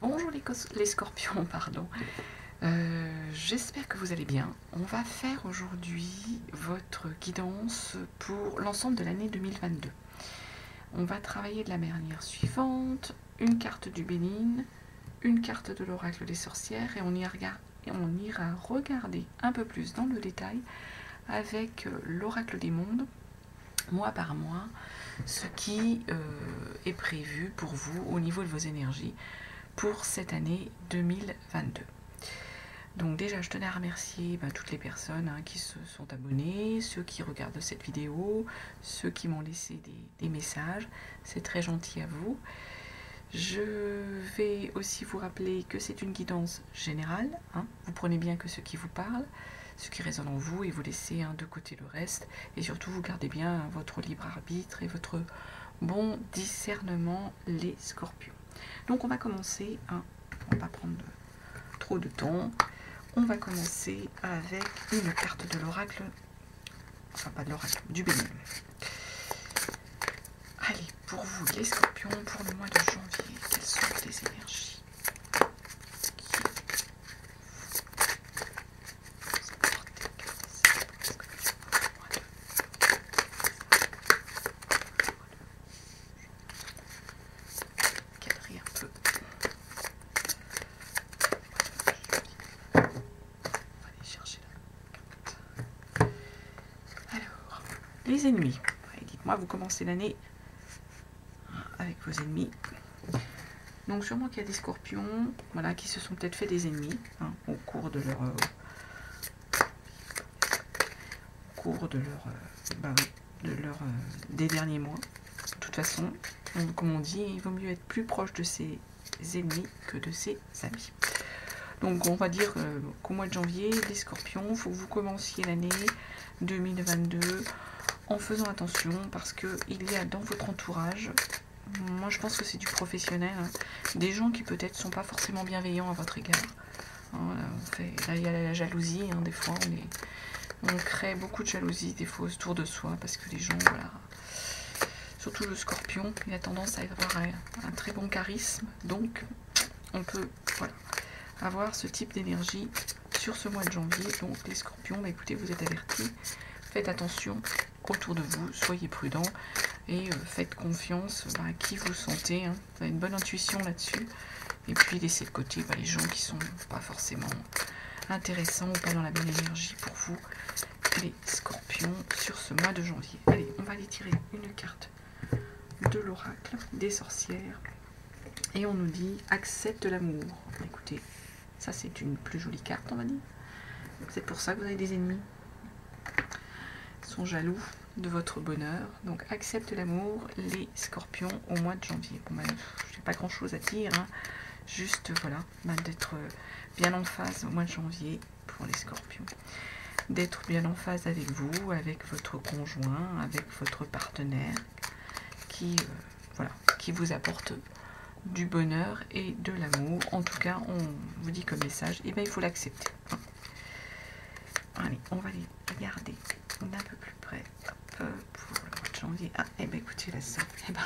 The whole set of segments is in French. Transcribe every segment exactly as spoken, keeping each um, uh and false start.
Bonjour les, les scorpions, pardon. Euh, J'espère que vous allez bien. On va faire aujourd'hui votre guidance pour l'ensemble de l'année deux mille vingt-deux. On va travailler de la manière suivante, une carte du Belline, une carte de l'oracle des sorcières, et on, y regarde, et on ira regarder un peu plus dans le détail avec l'oracle des mondes, mois par mois, ce qui euh, est prévu pour vous au niveau de vos énergies pour cette année deux mille vingt-deux. Donc déjà, je tenais à remercier ben, toutes les personnes hein, qui se sont abonnées, ceux qui regardent cette vidéo, ceux qui m'ont laissé des, des messages. C'est très gentil à vous. Je vais aussi vous rappeler que c'est une guidance générale. Hein. Vous prenez bien que ce qui vous parle, ce qui résonne en vous, et vous laissez hein, de côté le reste. Et surtout, vous gardez bien hein, votre libre arbitre et votre bon discernement, les scorpions. Donc on va commencer, hein, on va pas prendre de, trop de temps, on va commencer avec une carte de l'oracle, enfin pas de l'oracle, du Belline. Allez, pour vous les scorpions, pour le mois de janvier, quelles sont les énergies ? Les ennemis. Dites-moi, vous commencez l'année avec vos ennemis. Donc sûrement qu'il y a des scorpions, voilà, qui se sont peut-être fait des ennemis hein, au cours de leur, euh, au cours de leur, euh, bah, de leur euh, des derniers mois. De toute façon, on, comme on dit, il vaut mieux être plus proche de ses ennemis que de ses amis. Donc on va dire euh, qu'au mois de janvier, les scorpions, il faut que vous commenciez l'année deux mille vingt-deux. En faisant attention, parce qu'il y a dans votre entourage, moi je pense que c'est du professionnel, hein, des gens qui peut-être ne sont pas forcément bienveillants à votre égard. Hein, là, on fait, là, il y a la jalousie, hein, des fois on, est, on crée beaucoup de jalousie, des fois autour de soi, parce que les gens, voilà, surtout le scorpion, il a tendance à avoir un, un très bon charisme, donc on peut voilà, avoir ce type d'énergie sur ce mois de janvier. Donc les scorpions, bah, écoutez, vous êtes avertis, faites attention autour de vous, soyez prudents et euh, faites confiance bah, à qui vous sentez. Hein. Vous avez une bonne intuition là-dessus. Et puis laissez de côté bah, les gens qui sont pas forcément intéressants ou pas dans la bonne énergie pour vous, les scorpions, sur ce mois de janvier. Allez, on va aller tirer une carte de l'oracle des sorcières. Et on nous dit « Accepte l'amour ». Écoutez, ça c'est une plus jolie carte, on va dire. C'est pour ça que vous avez des ennemis. Sont jaloux de votre bonheur, donc accepte l'amour, les scorpions, au mois de janvier. Bon, ben, j'ai pas grand chose à dire, hein. Juste voilà, ben, d'être bien en phase au mois de janvier pour les scorpions, d'être bien en phase avec vous, avec votre conjoint, avec votre partenaire qui, euh, voilà, qui vous apporte du bonheur et de l'amour. En tout cas, on vous dit comme message, et eh ben il faut l'accepter. Hein. Allez, on va les regarder d'un peu plus près. Hop, pour le mois de janvier. Ah, et eh ben écoutez, là, ça, eh ben,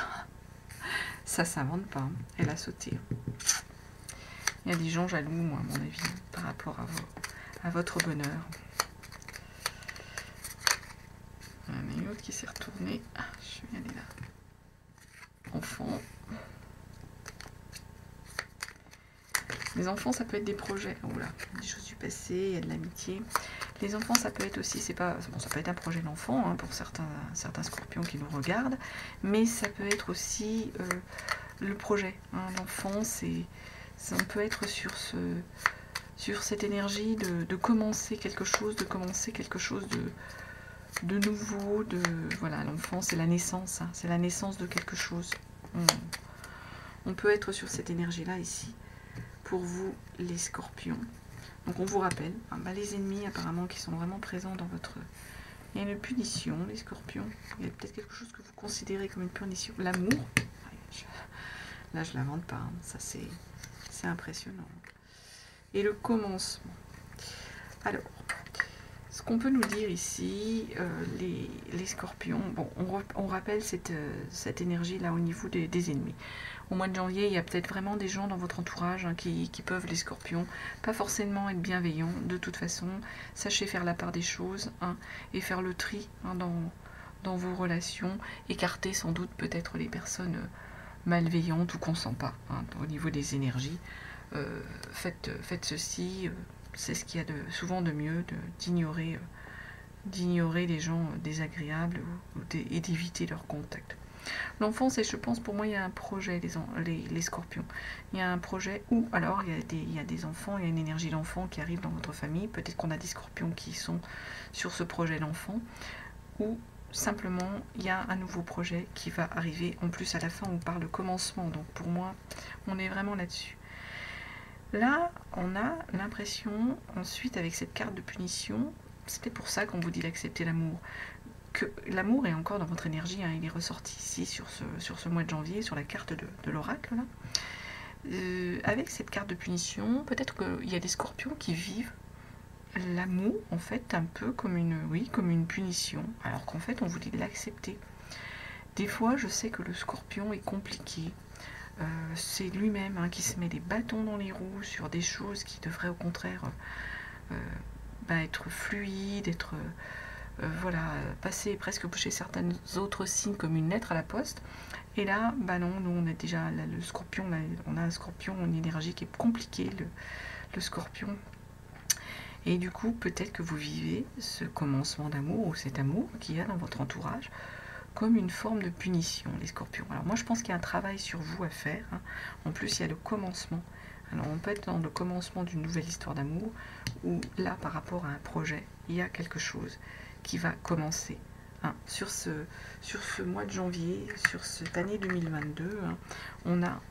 ça s'invente pas. Hein. Elle a sauté. Il y a des gens jaloux, moi, à mon avis, par rapport à, vos, à votre bonheur. Il y en a une autre qui s'est retournée. Ah, je suis allée là. Enfants. Les enfants, ça peut être des projets. Oh là, des choses du passé, il y a de l'amitié. Les enfants, ça peut être aussi, c'est pas, bon, ça peut être un projet d'enfant hein, pour certains, certains scorpions qui nous regardent, mais ça peut être aussi euh, le projet. Hein. L'enfant, c'est, on peut être sur ce, sur cette énergie de, de commencer quelque chose, de commencer quelque chose de, de nouveau. De, voilà, l'enfant, c'est la naissance, hein, c'est la naissance de quelque chose. On, on peut être sur cette énergie-là ici. Pour vous les scorpions, donc on vous rappelle hein, bah, les ennemis apparemment qui sont vraiment présents dans votre, il y a une punition les scorpions, il y a peut-être quelque chose que vous considérez comme une punition, l'amour je... là je l'invente pas hein. Ça c'est c'est impressionnant, et le commencement. Alors ce qu'on peut nous dire ici, euh, les, les scorpions, bon, on, on rappelle cette, euh, cette énergie là au niveau des, des ennemis. Au mois de janvier, il y a peut-être vraiment des gens dans votre entourage hein, qui, qui peuvent, les scorpions, pas forcément être bienveillants. De toute façon, sachez faire la part des choses hein, et faire le tri hein, dans, dans vos relations. Écartez sans doute peut-être les personnes euh, malveillantes ou qu'on ne sent pas hein, au niveau des énergies. Euh, faites, faites ceci. Euh, C'est ce qu'il y a de, souvent de mieux, d'ignorer d'ignorer les gens désagréables ou, ou et d'éviter leur contact. L'enfance, et je pense, pour moi, il y a un projet, les, les, les scorpions. Il y a un projet où, alors, il y a des, il y a des enfants, il y a une énergie d'enfant qui arrive dans votre famille. Peut-être qu'on a des scorpions qui sont sur ce projet d'enfant. Ou, simplement, il y a un nouveau projet qui va arriver. En plus, à la fin, on parle de commencement. Donc, pour moi, on est vraiment là-dessus. Là, on a l'impression, ensuite, avec cette carte de punition, c'était pour ça qu'on vous dit d'accepter l'amour, que l'amour est encore dans votre énergie, hein, il est ressorti ici sur ce, sur ce mois de janvier, sur la carte de, de l'oracle. Euh, avec cette carte de punition, peut-être qu'il y a des scorpions qui vivent l'amour, en fait, un peu comme une, oui, comme une punition, alors qu'en fait, on vous dit de l'accepter. Des fois, je sais que le scorpion est compliqué. Euh, c'est lui-même hein, qui se met des bâtons dans les roues sur des choses qui devraient au contraire euh, bah, être fluides, être euh, voilà, passer presque chez certains autres signes comme une lettre à la poste. Et là, bah non, nous on a déjà là, le scorpion, là, on a un scorpion, une énergie qui est compliquée, le, le scorpion. Et du coup, peut-être que vous vivez ce commencement d'amour ou cet amour qu'il y a dans votre entourage comme une forme de punition, les scorpions. Alors moi, je pense qu'il y a un travail sur vous à faire. Hein. En plus, il y a le commencement. Alors on peut être dans le commencement d'une nouvelle histoire d'amour, où là, par rapport à un projet, il y a quelque chose qui va commencer. Hein. Sur, ce, sur ce mois de janvier, sur cette année deux mille vingt-deux, hein, on a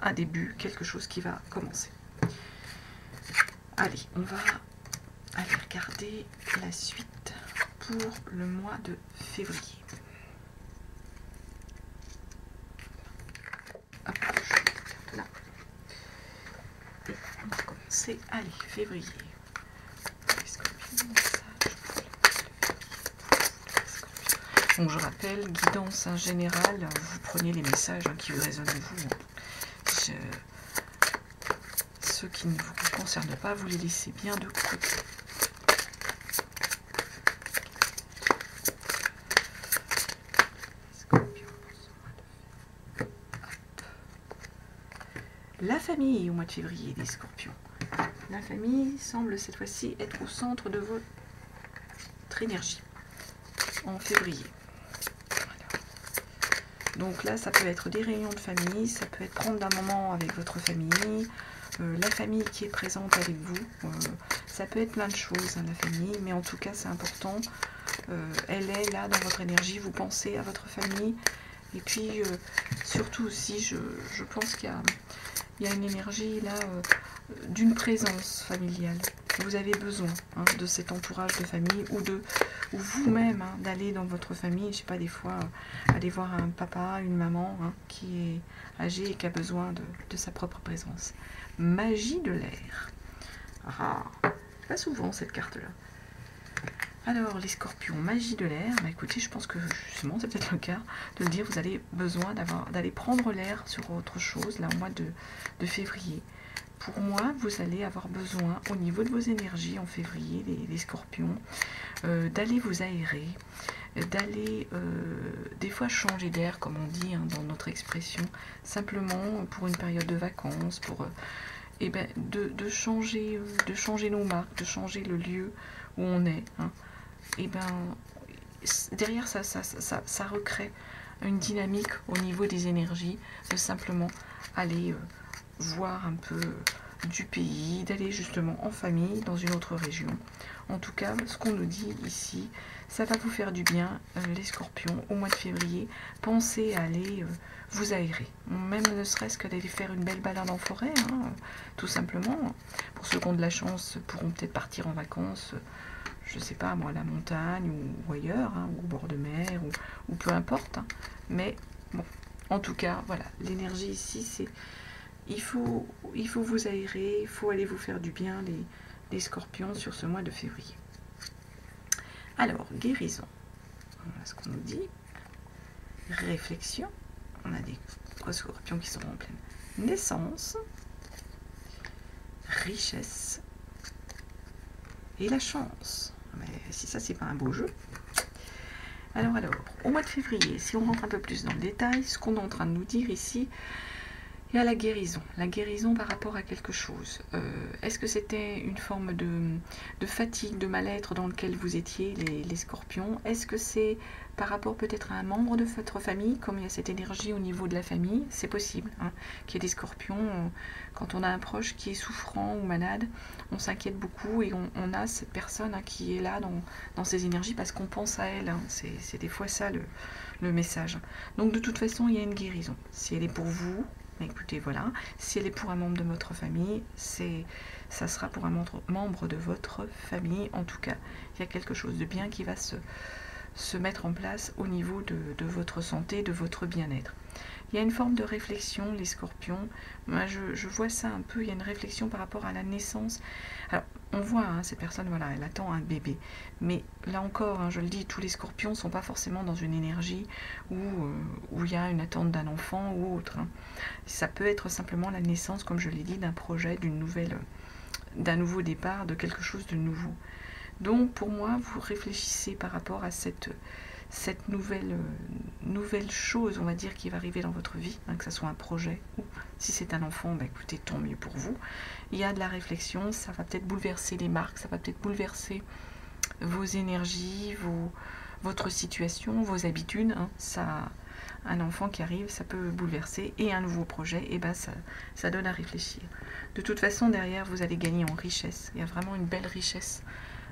un début, quelque chose qui va commencer. Allez, on va aller regarder la suite pour le mois de février. C'est allez, février. Donc je rappelle, guidance hein, générale, vous prenez les messages hein, qui vous résonnent à vous. Je... Ceux qui ne vous concernent pas, vous les laissez bien de côté. La famille au mois de février des scorpions. La famille semble cette fois-ci être au centre de votre énergie en février. Voilà. Donc là, ça peut être des réunions de famille, ça peut être prendre un moment avec votre famille, euh, la famille qui est présente avec vous. Euh, ça peut être plein de choses, hein, la famille, mais en tout cas, c'est important. Euh, elle est là dans votre énergie, vous pensez à votre famille. Et puis, euh, surtout aussi, je, je pense qu'il y a... Il y a une énergie là euh, d'une présence familiale. Vous avez besoin hein, de cet entourage de famille ou de ou vous-même hein, d'aller dans votre famille. Je sais pas, des fois, euh, aller voir un papa, une maman hein, qui est âgée et qui a besoin de, de sa propre présence. Magie de l'air. Ah, pas souvent cette carte-là. Alors, les scorpions, magie de l'air, bah, écoutez, je pense que justement, c'est peut-être le cas de le dire, vous avez besoin d'aller prendre l'air sur autre chose, là, au mois de, de février. Pour moi, vous allez avoir besoin, au niveau de vos énergies en février, les, les scorpions, euh, d'aller vous aérer, d'aller, euh, des fois, changer d'air, comme on dit hein, dans notre expression, simplement pour une période de vacances, pour... Euh, eh ben, de, de, changer, de changer nos marques, de changer le lieu où on est, hein. Et ben derrière ça ça, ça, ça ça recrée une dynamique au niveau des énergies, de simplement aller euh, voir un peu du pays, d'aller justement en famille dans une autre région. En tout cas, ce qu'on nous dit ici, ça va vous faire du bien, euh, les scorpions, au mois de février. Pensez à aller euh, vous aérer, même ne serait-ce que d'aller faire une belle balade en forêt, hein, euh, tout simplement. Pour ceux qui ont de la chance, pourront peut-être partir en vacances, euh, je ne sais pas, moi, à la montagne ou, ou ailleurs, hein, ou au bord de mer, ou, ou peu importe. Hein. Mais bon, en tout cas, voilà, l'énergie ici, c'est... Il faut, il faut vous aérer, il faut aller vous faire du bien, les, les scorpions, sur ce mois de février. Alors, guérison, voilà ce qu'on nous dit. Réflexion, on a des scorpions qui sont en pleine naissance. Richesse et la chance. Mais si ça, c'est pas un beau jeu. Alors, alors, au mois de février, si on rentre un peu plus dans le détail, ce qu'on est en train de nous dire ici, il y a la guérison. La guérison par rapport à quelque chose. Euh, Est-ce que c'était une forme de, de fatigue, de mal-être dans lequel vous étiez, les, les scorpions? Est-ce que c'est par rapport peut-être à un membre de votre famille, comme il y a cette énergie au niveau de la famille? C'est possible, hein, qu'il y ait des scorpions. Quand on a un proche qui est souffrant ou malade, on s'inquiète beaucoup et on, on a cette personne, hein, qui est là dans, dans ses énergies parce qu'on pense à elle. Hein. C'est des fois ça le, le message. Donc de toute façon, il y a une guérison. Si elle est pour vous, écoutez, voilà. Si elle est pour un membre de votre famille, c'est, ça sera pour un membre de votre famille. En tout cas, il y a quelque chose de bien qui va se, se mettre en place au niveau de, de votre santé, de votre bien-être. Il y a une forme de réflexion, les scorpions. Moi, je, je vois ça un peu. Il y a une réflexion par rapport à la naissance. Alors, on voit, hein, cette personne, voilà, elle attend un bébé. Mais là encore, hein, je le dis, tous les scorpions ne sont pas forcément dans une énergie où euh, où il y a une attente d'un enfant ou autre. Hein. Ça peut être simplement la naissance, comme je l'ai dit, d'un projet, d'une nouvelle, d'un nouveau départ, de quelque chose de nouveau. Donc, pour moi, vous réfléchissez par rapport à cette... cette nouvelle, euh, nouvelle chose, on va dire, qui va arriver dans votre vie, hein, que ce soit un projet ou si c'est un enfant, bah, écoutez, tant mieux pour vous. Il y a de la réflexion, ça va peut-être bouleverser les marques, ça va peut-être bouleverser vos énergies, vos, votre situation, vos habitudes. Hein, ça, un enfant qui arrive, ça peut bouleverser, et un nouveau projet, et ben ça, ça donne à réfléchir. De toute façon, derrière, vous allez gagner en richesse. Il y a vraiment une belle richesse.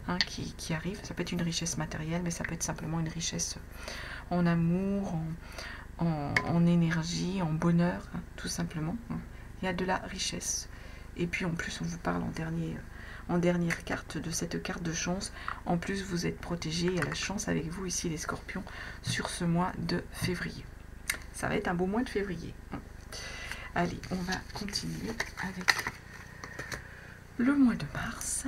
Hein, qui, qui arrive, ça peut être une richesse matérielle, mais ça peut être simplement une richesse en amour, en, en, en énergie, en bonheur, hein, tout simplement. Hein. Il y a de la richesse. Et puis en plus, on vous parle en, dernier, en dernière carte de cette carte de chance. En plus, vous êtes protégé, il y a la chance avec vous ici, les scorpions, sur ce mois de février. Ça va être un beau mois de février. Hein. Allez, on va continuer avec le mois de mars.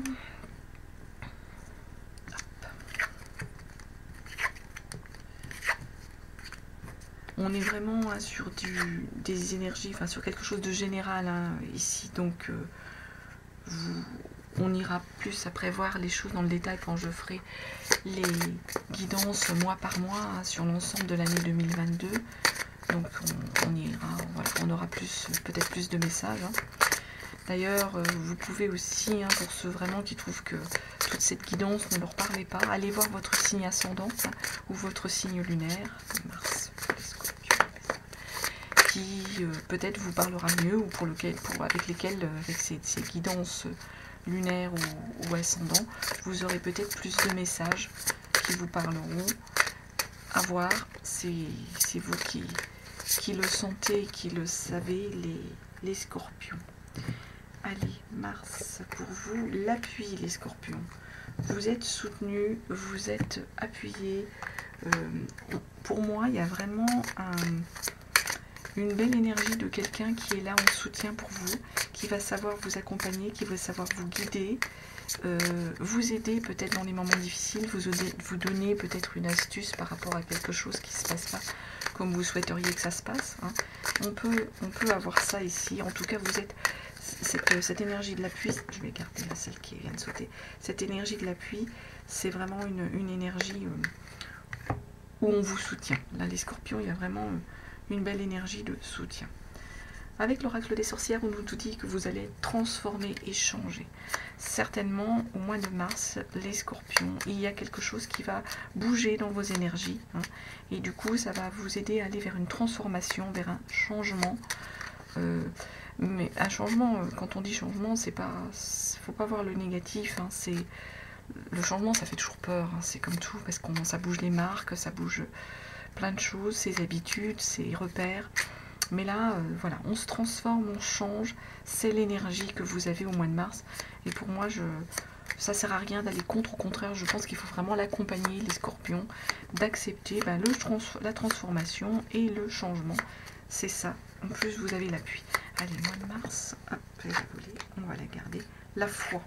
On est vraiment, hein, sur du, des énergies, enfin sur quelque chose de général, hein, ici, donc euh, vous, on ira plus après voir les choses dans le détail quand je ferai les guidances mois par mois, hein, sur l'ensemble de l'année deux mille vingt-deux. Donc on, on ira, voilà, on aura plus, peut-être plus de messages. Hein. D'ailleurs, euh, vous pouvez aussi, hein, pour ceux vraiment qui trouvent que toute cette guidance, ne leur parlez pas, allez voir votre signe ascendant, hein, ou votre signe lunaire, Mars, les scorpions, qui euh, peut-être vous parlera mieux, ou pour lequel, pour, avec lesquels, euh, avec ces, ces guidances lunaires ou, ou ascendants, vous aurez peut-être plus de messages qui vous parleront. À voir, c'est vous qui, qui le sentez, qui le savez, les, les scorpions. Allez, Mars, pour vous, l'appui, les scorpions. Vous êtes soutenus, vous êtes appuyés. Euh, pour moi, il y a vraiment un, une belle énergie de quelqu'un qui est là en soutien pour vous, qui va savoir vous accompagner, qui va savoir vous guider, euh, vous aider peut-être dans les moments difficiles, vous, aider, vous donner peut-être une astuce par rapport à quelque chose qui ne se passe pas comme vous souhaiteriez que ça se passe. Hein. On peut, on peut avoir ça ici. En tout cas, vous êtes... Cette, cette énergie de l'appui, je vais garder là celle qui vient de sauter, cette énergie de l'appui, c'est vraiment une, une énergie euh, où on vous soutient. Là, les scorpions, il y a vraiment euh, une belle énergie de soutien. Avec l'oracle des sorcières, on nous dit que vous allez transformer et changer. Certainement, au mois de mars, les scorpions, il y a quelque chose qui va bouger dans vos énergies. Hein, et du coup, ça va vous aider à aller vers une transformation, vers un changement. Euh, Mais un changement, quand on dit changement, c'est pas, faut pas voir le négatif. Hein, c'est le changement, ça fait toujours peur. Hein, c'est comme tout, parce qu'on ça bouge les marques, ça bouge plein de choses, ses habitudes, ses repères. Mais là, euh, voilà, on se transforme, on change. C'est l'énergie que vous avez au mois de mars. Et pour moi, je, ça sert à rien d'aller contre. Au contraire, je pense qu'il faut vraiment l'accompagner, les scorpions, d'accepter ben, le trans la transformation et le changement. C'est ça. En plus, vous avez l'appui. Allez, mois de mars, hop, je vais la voler, on va la garder. La foi.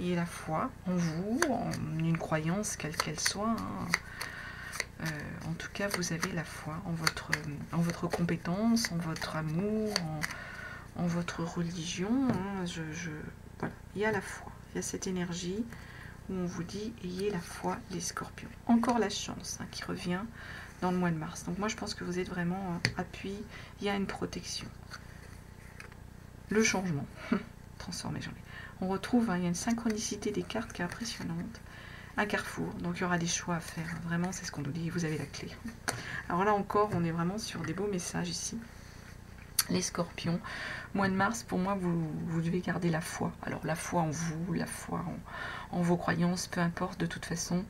ayez la foi en vous, en une croyance quelle qu'elle soit. Hein. Euh, en tout cas, vous avez la foi en votre, en votre compétence, en votre amour, en, en votre religion. Hein. Je, je, voilà. Il y a la foi, il y a cette énergie où on vous dit « Ayez la foi, les scorpions ». Encore la chance hein, qui revient dans le mois de mars. Donc moi, je pense que vous êtes vraiment euh, appui, il y a une protection. Le changement. Transformer, j'en ai. On retrouve, hein, il y a une synchronicité des cartes qui est impressionnante. Un carrefour, donc il y aura des choix à faire. Vraiment, c'est ce qu'on nous dit, vous avez la clé. Alors là encore, on est vraiment sur des beaux messages ici. Les scorpions, mois de mars, pour moi, vous, vous devez garder la foi. Alors la foi en vous, la foi en, en vos croyances, peu importe, de toute façon,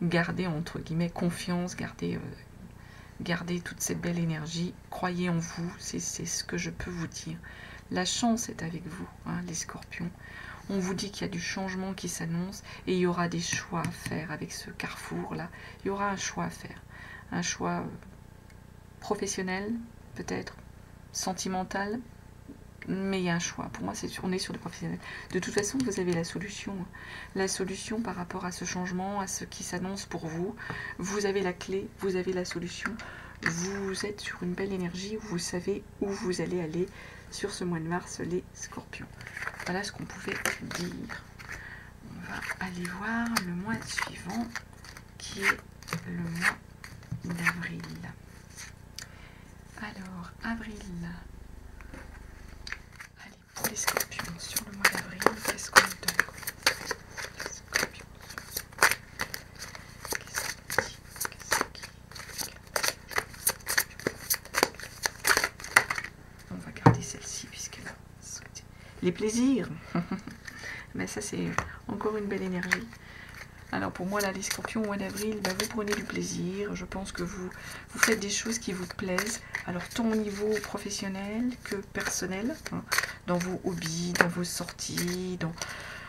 gardez entre guillemets confiance, gardez, euh, gardez toute cette belle énergie, croyez en vous, c'est ce que je peux vous dire. La chance est avec vous, hein, les scorpions. On vous dit qu'il y a du changement qui s'annonce et il y aura des choix à faire avec ce carrefour-là. Il y aura un choix à faire. Un choix professionnel, peut-être, sentimental, mais il y a un choix. Pour moi, c'est on est sur du professionnel. De toute façon, vous avez la solution. La solution par rapport à ce changement, à ce qui s'annonce pour vous. Vous avez la clé, vous avez la solution. Vous êtes sur une belle énergie, vous savez où vous allez aller sur ce mois de mars, les scorpions. Voilà ce qu'on pouvait dire. On va aller voir le mois suivant, qui est le mois d'avril. Alors, avril. Allez, pour les scorpions, sur le mois d'avril, qu'est-ce qu'on donne ? Les plaisirs, mais ça c'est encore une belle énergie. Alors pour moi là les scorpions au mois d'avril, bah, vous prenez du plaisir, je pense que vous, vous faites des choses qui vous plaisent, alors tant au niveau professionnel que personnel, hein, dans vos hobbies, dans vos sorties, dans,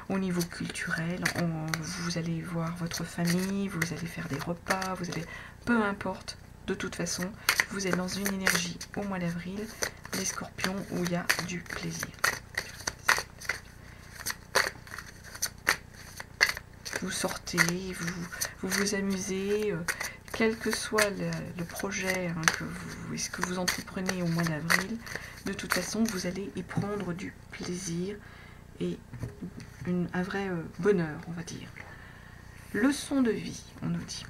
au niveau culturel, on, vous allez voir votre famille, vous allez faire des repas, vous allez, peu importe, de toute façon, vous êtes dans une énergie au mois d'avril, les scorpions où il y a du plaisir. Vous sortez, vous vous, vous amusez, euh, quel que soit le, le projet hein, que, vous, ce que vous entreprenez au mois d'avril, de toute façon, vous allez y prendre du plaisir et une, un vrai euh, bonheur, on va dire. Leçon de vie, on nous dit,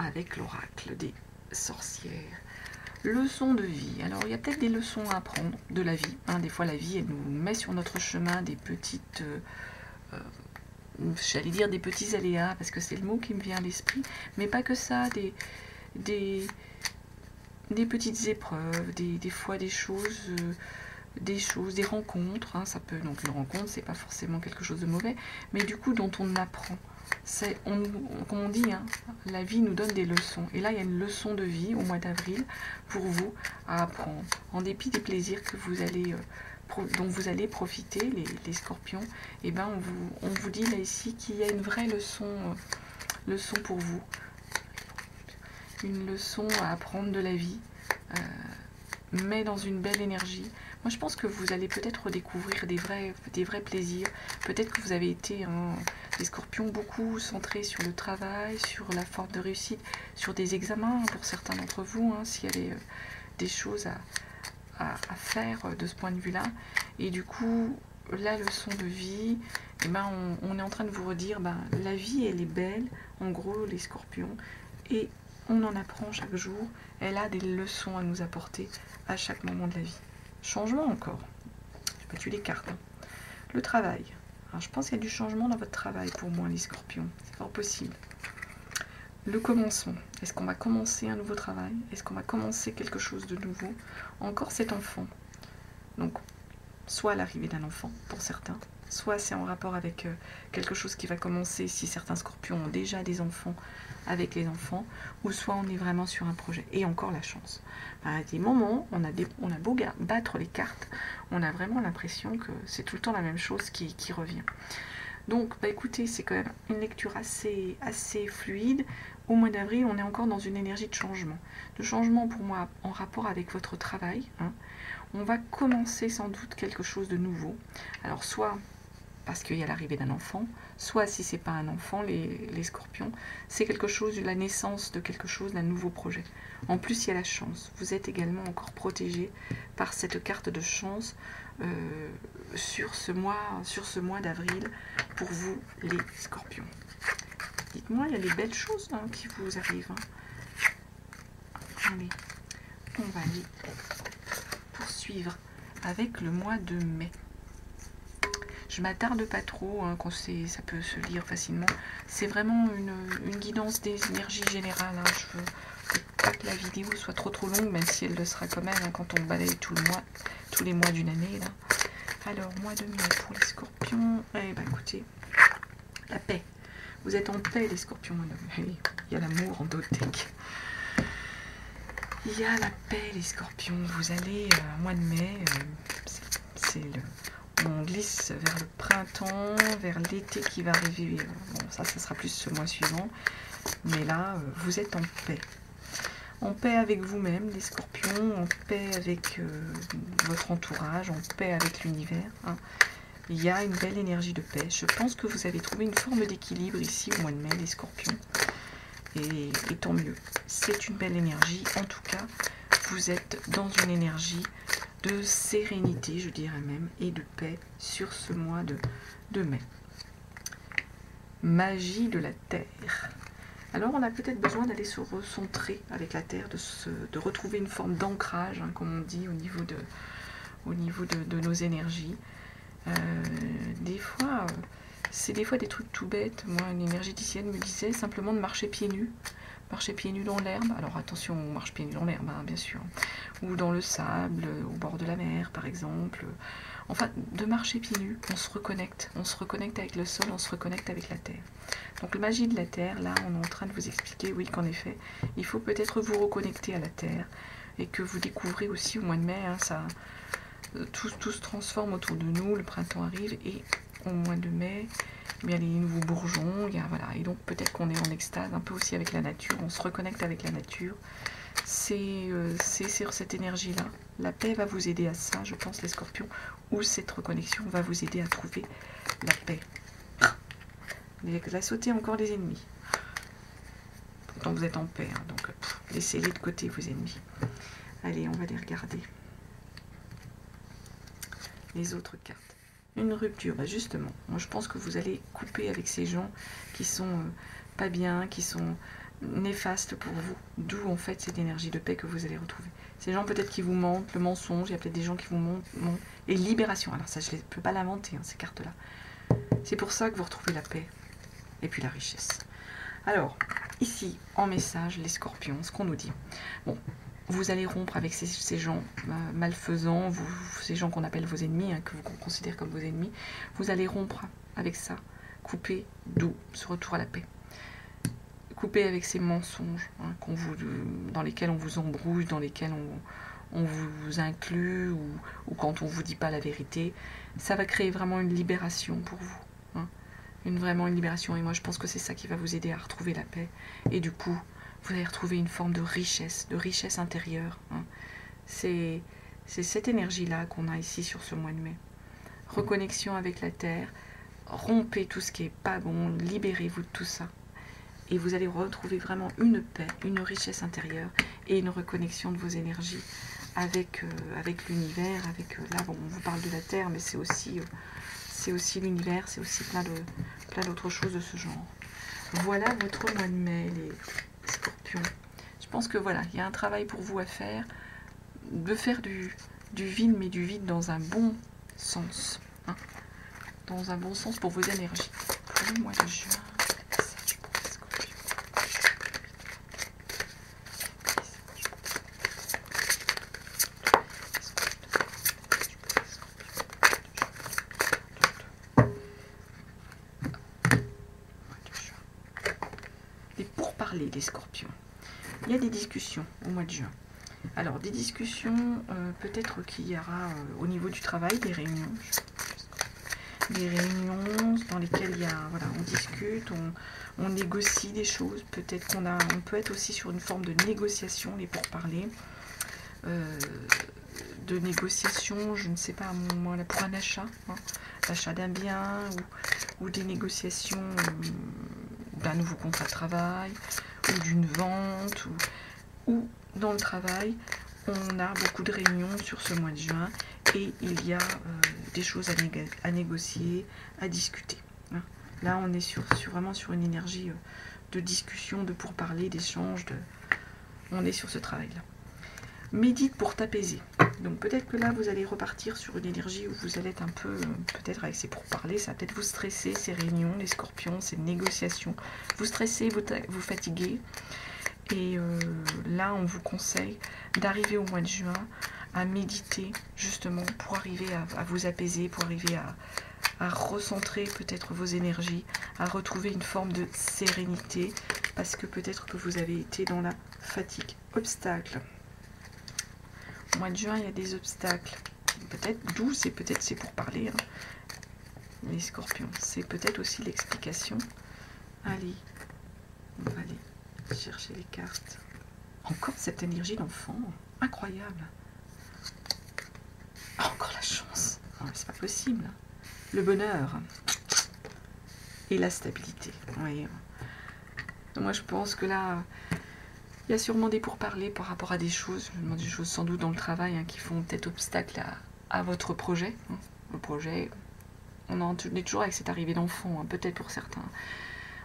avec l'oracle des sorcières. Leçon de vie. Alors, il y a peut-être des leçons à apprendre de la vie. Hein. Des fois, la vie, elle nous met sur notre chemin des petites... Euh, euh, j'allais dire des petits aléas, parce que c'est le mot qui me vient à l'esprit, mais pas que ça, des, des, des petites épreuves, des, des fois des choses, euh, des choses, des rencontres, hein, ça peut, donc une rencontre, c'est pas forcément quelque chose de mauvais, mais du coup, dont on apprend, c'est, on, on, comme on dit, hein, la vie nous donne des leçons, et là, il y a une leçon de vie, au mois d'avril, pour vous, à apprendre, en dépit des plaisirs que vous allez... Euh, dont vous allez profiter, les, les scorpions, et ben on vous, on vous dit là ici qu'il y a une vraie leçon, euh, leçon pour vous, une leçon à apprendre de la vie, euh, mais dans une belle énergie. Moi je pense que vous allez peut-être redécouvrir des vrais, des vrais plaisirs, peut-être que vous avez été, hein, les scorpions, beaucoup centrés sur le travail, sur la forme de réussite, sur des examens, pour certains d'entre vous, hein, s'il y avait euh, des choses à... à faire de ce point de vue là, et du coup la leçon de vie, et eh ben on, on est en train de vous redire, ben, la vie elle est belle en gros les scorpions, et on en apprend chaque jour, elle a des leçons à nous apporter à chaque moment de la vie. Changement encore, je peux tuer les cartes, hein. Le travail, alors je pense qu'il y a du changement dans votre travail pour moi les scorpions, c'est fort possible. Le commencement. Est-ce qu'on va commencer un nouveau travail? Est-ce qu'on va commencer quelque chose de nouveau? Encore cet enfant. Donc, soit l'arrivée d'un enfant, pour certains, soit c'est en rapport avec euh, quelque chose qui va commencer, si certains scorpions ont déjà des enfants, avec les enfants, ou soit on est vraiment sur un projet. Et encore la chance. À des moments, on a, des, on a beau battre les cartes, on a vraiment l'impression que c'est tout le temps la même chose qui, qui revient. Donc, bah écoutez, c'est quand même une lecture assez, assez fluide. Au mois d'avril, on est encore dans une énergie de changement. De changement, pour moi, en rapport avec votre travail. Hein. On va commencer sans doute quelque chose de nouveau. Alors, soit parce qu'il y a l'arrivée d'un enfant, soit si c'est pas un enfant, les, les scorpions, c'est quelque chose, la naissance de quelque chose, d'un nouveau projet. En plus, il y a la chance. Vous êtes également encore protégé par cette carte de chance euh, sur ce mois, sur ce mois d'avril pour vous, les scorpions. Dites-moi, il y a des belles choses hein, qui vous arrivent. Hein. Allez, on va aller poursuivre avec le mois de mai. Je m'attarde pas trop, hein, quand ça peut se lire facilement. C'est vraiment une, une guidance des énergies générales. Hein. Je veux pas que la vidéo soit trop trop longue, même si elle le sera quand même hein, quand on balaye tout le mois, tous les mois d'une année. Là. Alors, mois de mai pour les scorpions. Eh ben, écoutez, la paix. Vous êtes en paix, les scorpions. Il y a l'amour en dothèque. Il y a la paix, les scorpions. Vous allez, euh, mois de mai, euh, c'est le... on glisse vers le printemps, vers l'été qui va arriver. Bon, ça, ça sera plus ce mois suivant. Mais là, vous êtes en paix. En paix avec vous-même, les scorpions, en paix avec euh, votre entourage, en paix avec l'univers. Hein. Il y a une belle énergie de paix. Je pense que vous avez trouvé une forme d'équilibre ici au mois de mai, les scorpions. Et, et tant mieux. C'est une belle énergie. En tout cas, vous êtes dans une énergie de sérénité, je dirais même, et de paix sur ce mois de, de mai. Magie de la terre. Alors, on a peut-être besoin d'aller se recentrer avec la terre, de, se, de retrouver une forme d'ancrage, hein, comme on dit, au niveau de, au niveau de, de nos énergies. Euh, des fois, c'est des fois des trucs tout bêtes. Moi, une énergéticienne me disait simplement de marcher pieds nus. Marcher pieds nus dans l'herbe, alors attention, on marche pieds nus dans l'herbe, hein, bien sûr, ou dans le sable, au bord de la mer, par exemple. Enfin, de marcher pieds nus, on se reconnecte, on se reconnecte avec le sol, on se reconnecte avec la terre. Donc, la magie de la terre, là, on est en train de vous expliquer, oui, qu'en effet, il faut peut-être vous reconnecter à la terre, et que vous découvrez aussi au mois de mai, hein, ça, tout, tout se transforme autour de nous, le printemps arrive, et au mois de mai, il y a les nouveaux bourgeons, il y a, voilà. Et donc peut-être qu'on est en extase un peu aussi avec la nature, on se reconnecte avec la nature. C'est euh, sur cette énergie-là. La paix va vous aider à ça, je pense, les scorpions, ou cette reconnexion va vous aider à trouver la paix. Il a sauté encore les ennemis. Pourtant vous êtes en paix, hein, donc laissez-les de côté, vos ennemis. Allez, on va les regarder. Les autres cartes. Une rupture, bah justement, moi je pense que vous allez couper avec ces gens qui sont euh, pas bien, qui sont néfastes pour vous, d'où en fait cette énergie de paix que vous allez retrouver. Ces gens peut-être qui vous mentent, le mensonge, il y a peut-être des gens qui vous mentent, mentent, et libération, alors ça je ne peux pas l'inventer, hein, ces cartes-là. C'est pour ça que vous retrouvez la paix, et puis la richesse. Alors, ici, en message, les scorpions, ce qu'on nous dit. Bon. Vous allez rompre avec ces, ces gens euh, malfaisants, vous, ces gens qu'on appelle vos ennemis, hein, que vous considérez comme vos ennemis. Vous allez rompre avec ça, couper, d'où ce retour à la paix. Couper avec ces mensonges hein, qu'on vous, dans lesquels on vous embrouille, dans lesquels on, on vous inclut, ou, ou quand on ne vous dit pas la vérité. Ça va créer vraiment une libération pour vous. Hein, une, vraiment une libération. Et moi, je pense que c'est ça qui va vous aider à retrouver la paix. Et du coup... vous allez retrouver une forme de richesse, de richesse intérieure. Hein. C'est cette énergie-là qu'on a ici sur ce mois de mai. Reconnexion avec la terre, rompez tout ce qui n'est pas bon, libérez-vous de tout ça. Et vous allez retrouver vraiment une paix, une richesse intérieure et une reconnexion de vos énergies avec, euh, avec l'univers. Avec euh, là, bon, on vous parle de la terre, mais c'est aussi, euh, c'est aussi l'univers, c'est aussi plein de, plein d'autres choses de ce genre. Voilà votre mois de mai, les... scorpion. Je pense que voilà, il y a un travail pour vous à faire, de faire du, du vide, mais du vide dans un bon sens. Hein, dans un bon sens pour vos énergies. Pour le mois de juin, message pour les scorpions. Et pour parler des scorpions, il y a des discussions au mois de juin. Alors, des discussions, euh, peut-être qu'il y aura euh, au niveau du travail des réunions. Des réunions dans lesquelles il y a, voilà, on discute, on, on négocie des choses. Peut-être qu'on a, on peut être aussi sur une forme de négociation, les pourparlers. Euh, de négociation, je ne sais pas, à un moment là, pour un achat, hein, l'achat d'un bien ou, ou des négociations euh, d'un nouveau contrat de travail ou d'une vente ou, ou dans le travail. On a beaucoup de réunions sur ce mois de juin et il y a euh, des choses à, négo à négocier, à discuter. Hein. Là, on est sur, sur, vraiment sur une énergie euh, de discussion, de pourparlers, d'échange. De... On est sur ce travail-là. Médite pour t'apaiser. Donc peut-être que là, vous allez repartir sur une énergie où vous allez être un peu, euh, peut-être avec ces pourparlers, ça va peut-être vous stresser, ces réunions, les scorpions, ces négociations. Vous stressez, vous, vous fatiguez. Et euh, là, on vous conseille d'arriver au mois de juin à méditer justement pour arriver à, à vous apaiser, pour arriver à, à recentrer peut-être vos énergies, à retrouver une forme de sérénité parce que peut-être que vous avez été dans la fatigue. Obstacles. Au mois de juin, il y a des obstacles. Peut-être d'où c'est peut-être c'est pour parler, hein, les scorpions. C'est peut-être aussi l'explication. Allez, on va aller chercher les cartes. Encore cette énergie d'enfant, incroyable. Oh, encore la chance, c'est pas possible. Le bonheur et la stabilité. Oui. Moi je pense que là, il y a sûrement des pourparlers par rapport à des choses, des choses sans doute dans le travail hein, qui font peut-être obstacle à, à votre projet. Hein. Le projet, on en est toujours avec cette arrivée d'enfant, hein, peut-être pour certains.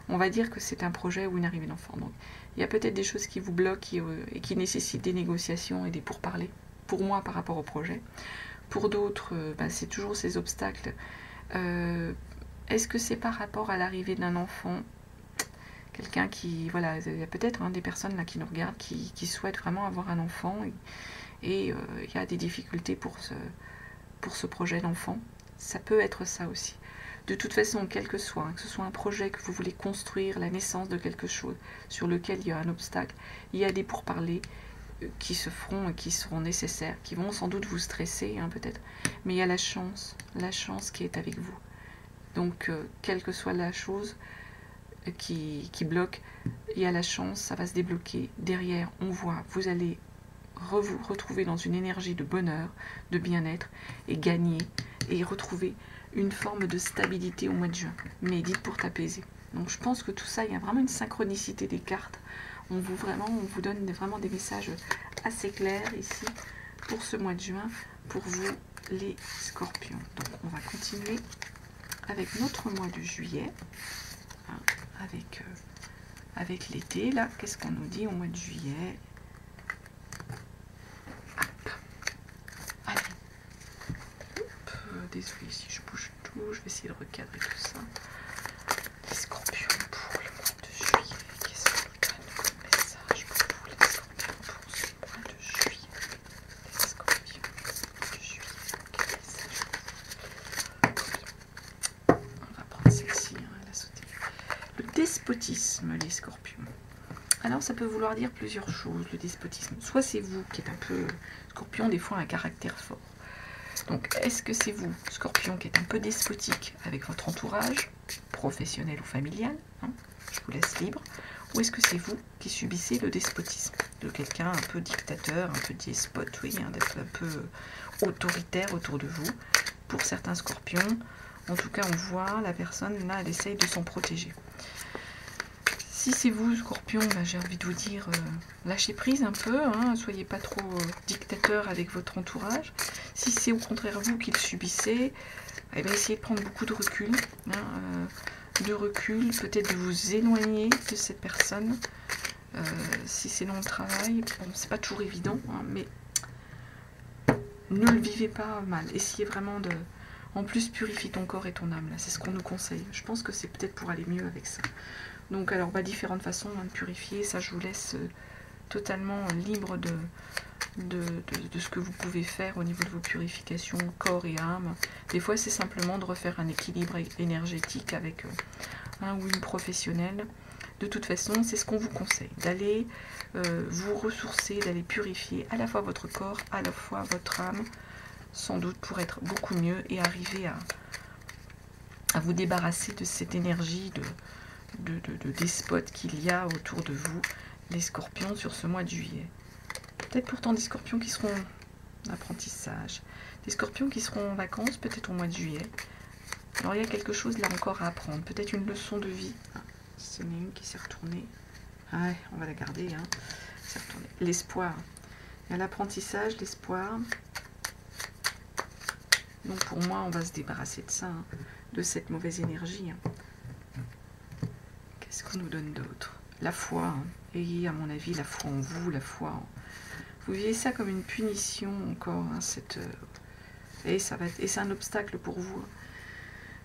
On va dire que c'est un projet ou une arrivée d'enfant. Donc, il y a peut-être des choses qui vous bloquent et, euh, et qui nécessitent des négociations et des pourparlers, pour moi, par rapport au projet. Pour d'autres, euh, ben, c'est toujours ces obstacles. Euh, Est-ce que c'est par rapport à l'arrivée d'un enfant? Quelqu'un qui... Voilà, il y a peut-être hein, des personnes là qui nous regardent, qui, qui souhaitent vraiment avoir un enfant. Et, et euh, il y a des difficultés pour ce, pour ce projet d'enfant. Ça peut être ça aussi. De toute façon, quel que soit, hein, que ce soit un projet que vous voulez construire, la naissance de quelque chose sur lequel il y a un obstacle, il y a des pourparlers qui se feront et qui seront nécessaires, qui vont sans doute vous stresser, hein, peut-être. Mais il y a la chance, la chance qui est avec vous. Donc, euh, quelle que soit la chose qui, qui bloque, il y a la chance, ça va se débloquer. Derrière, on voit, vous allez re vous retrouver dans une énergie de bonheur, de bien-être, et gagner, et retrouver une forme de stabilité au mois de juin. Médite pour t'apaiser. Donc je pense que tout ça, il y a vraiment une synchronicité des cartes. On vous, vraiment, on vous donne vraiment des messages assez clairs ici pour ce mois de juin, pour vous les scorpions. Donc on va continuer avec notre mois de juillet, hein, avec, euh, avec l'été. Là, qu'est-ce qu'on nous dit au mois de juillet? Désolée si je bouge tout, je vais essayer de recadrer tout ça. Les scorpions pour le mois de juillet. Qu'est-ce qu'on nous donne comme message pour vous, les scorpions, pour ce mois de juillet? Les scorpions pour le juillet. Quel message? On va prendre celle-ci, hein, elle a sauté. Le despotisme, les scorpions. Alors ça peut vouloir dire plusieurs choses, le despotisme. Soit c'est vous qui êtes un peu scorpion, des fois un caractère fort. Donc, est-ce que c'est vous, Scorpion, qui êtes un peu despotique avec votre entourage, professionnel ou familial, hein, je vous laisse libre, ou est-ce que c'est vous qui subissez le despotisme de quelqu'un un peu dictateur, un peu despote, oui, hein, d'être un peu autoritaire autour de vous? Pour certains Scorpions, en tout cas, on voit la personne, là, elle essaye de s'en protéger. Si c'est vous, Scorpion, ben, j'ai envie de vous dire, euh, lâchez prise un peu, hein, soyez pas trop euh, dictateur avec votre entourage. Si c'est au contraire vous qui le subissez, eh ben, essayez de prendre beaucoup de recul, hein, euh, de recul, peut-être de vous éloigner de cette personne. Euh, si c'est dans le travail, bon, c'est pas toujours évident, hein, mais ne le vivez pas mal. Essayez vraiment de... En plus, purifie ton corps et ton âme, là, c'est ce qu'on nous conseille. Je pense que c'est peut-être pour aller mieux avec ça. Donc, alors, bah, différentes façons hein, de purifier. Ça, je vous laisse euh, totalement libre de, de, de, de ce que vous pouvez faire au niveau de vos purifications, corps et âme. Des fois, c'est simplement de refaire un équilibre énergétique avec euh, un ou une professionnelle. De toute façon, c'est ce qu'on vous conseille, d'aller euh, vous ressourcer, d'aller purifier à la fois votre corps, à la fois votre âme, sans doute pour être beaucoup mieux et arriver à, à vous débarrasser de cette énergie de... De, de, de despotes qu'il y a autour de vous, les scorpions, sur ce mois de juillet. Peut-être pourtant des scorpions qui seront apprentissage. Des scorpions qui seront en vacances, peut-être au mois de juillet. Alors il y a quelque chose là encore à apprendre, peut-être une leçon de vie. Ah, c'est une qui s'est retournée. Ouais, on va la garder. Hein. C'est retourné. L'espoir. Il y a l'apprentissage, l'espoir. Donc pour moi, on va se débarrasser de ça, hein, de cette mauvaise énergie. Hein. Qu'est-ce qu'on nous donne d'autre? La foi. Hein. Ayez, à mon avis, la foi en vous, la foi en... Vous vivez ça comme une punition encore, hein, cette... Et ça va être... Et c'est un obstacle pour vous. Hein.